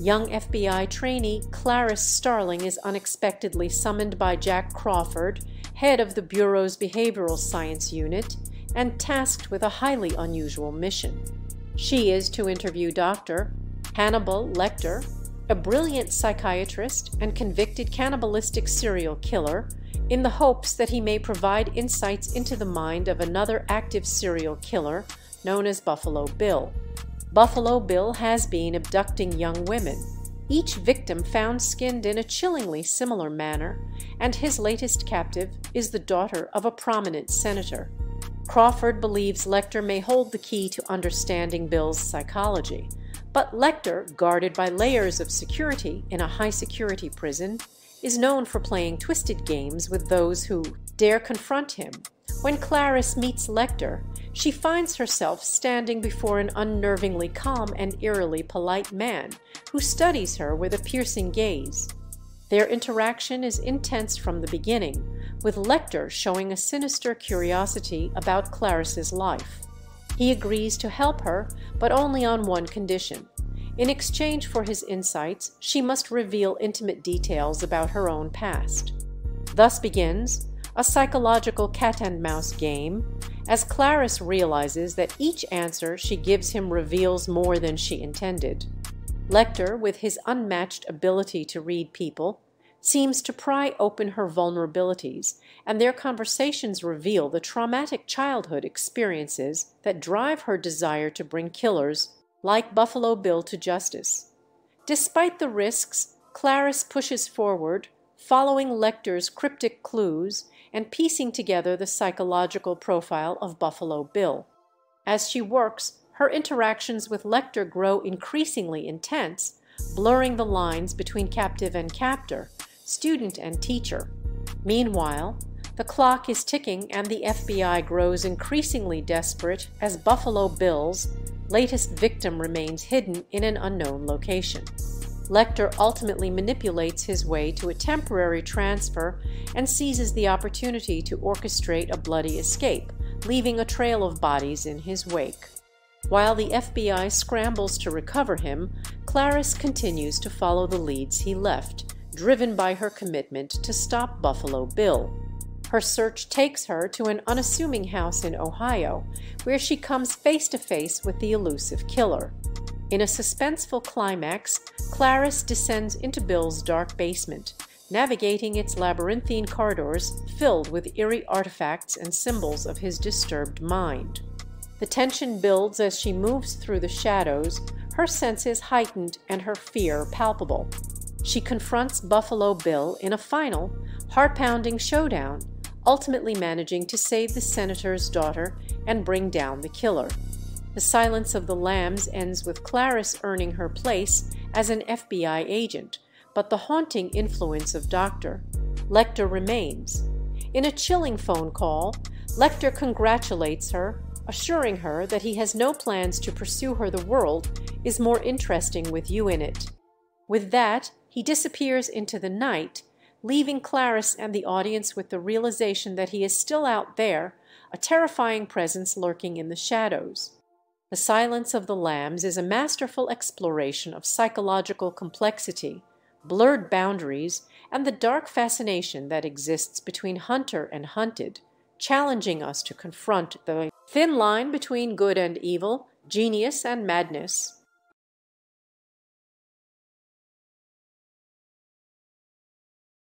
Young FBI trainee Clarice Starling is unexpectedly summoned by Jack Crawford, head of the Bureau's Behavioral Science Unit, and tasked with a highly unusual mission. She is to interview Dr. Hannibal Lecter, a brilliant psychiatrist and convicted cannibalistic serial killer, in the hopes that he may provide insights into the mind of another active serial killer known as Buffalo Bill. Buffalo Bill has been abducting young women, each victim found skinned in a chillingly similar manner, and his latest captive is the daughter of a prominent senator. Crawford believes Lecter may hold the key to understanding Bill's psychology, but Lecter, guarded by layers of security in a high-security prison, is known for playing twisted games with those who dare confront him. When Clarice meets Lecter, she finds herself standing before an unnervingly calm and eerily polite man who studies her with a piercing gaze. Their interaction is intense from the beginning, with Lecter showing a sinister curiosity about Clarice's life. He agrees to help her, but only on one condition. In exchange for his insights, she must reveal intimate details about her own past. Thus begins a psychological cat-and-mouse game, as Clarice realizes that each answer she gives him reveals more than she intended. Lecter, with his unmatched ability to read people, seems to pry open her vulnerabilities, and their conversations reveal the traumatic childhood experiences that drive her desire to bring killers like Buffalo Bill to justice. Despite the risks, Clarice pushes forward, following Lecter's cryptic clues and piecing together the psychological profile of Buffalo Bill. As she works, her interactions with Lecter grow increasingly intense, blurring the lines between captive and captor, student and teacher. Meanwhile, the clock is ticking and the FBI grows increasingly desperate as Buffalo Bill's latest victim remains hidden in an unknown location. Lecter ultimately manipulates his way to a temporary transfer and seizes the opportunity to orchestrate a bloody escape, leaving a trail of bodies in his wake. While the FBI scrambles to recover him, Clarice continues to follow the leads he left, driven by her commitment to stop Buffalo Bill. Her search takes her to an unassuming house in Ohio, where she comes face to face with the elusive killer. In a suspenseful climax, Clarice descends into Bill's dark basement, navigating its labyrinthine corridors filled with eerie artifacts and symbols of his disturbed mind. The tension builds as she moves through the shadows, her senses heightened and her fear palpable. She confronts Buffalo Bill in a final, heart-pounding showdown, ultimately managing to save the senator's daughter and bring down the killer. The Silence of the Lambs ends with Clarice earning her place as an FBI agent, but the haunting influence of Dr. Lecter remains. In a chilling phone call, Lecter congratulates her, assuring her that he has no plans to pursue her. The world is more interesting with you in it. With that, he disappears into the night, leaving Clarice and the audience with the realization that he is still out there, a terrifying presence lurking in the shadows. The Silence of the Lambs is a masterful exploration of psychological complexity, blurred boundaries, and the dark fascination that exists between hunter and hunted, challenging us to confront the thin line between good and evil, genius and madness.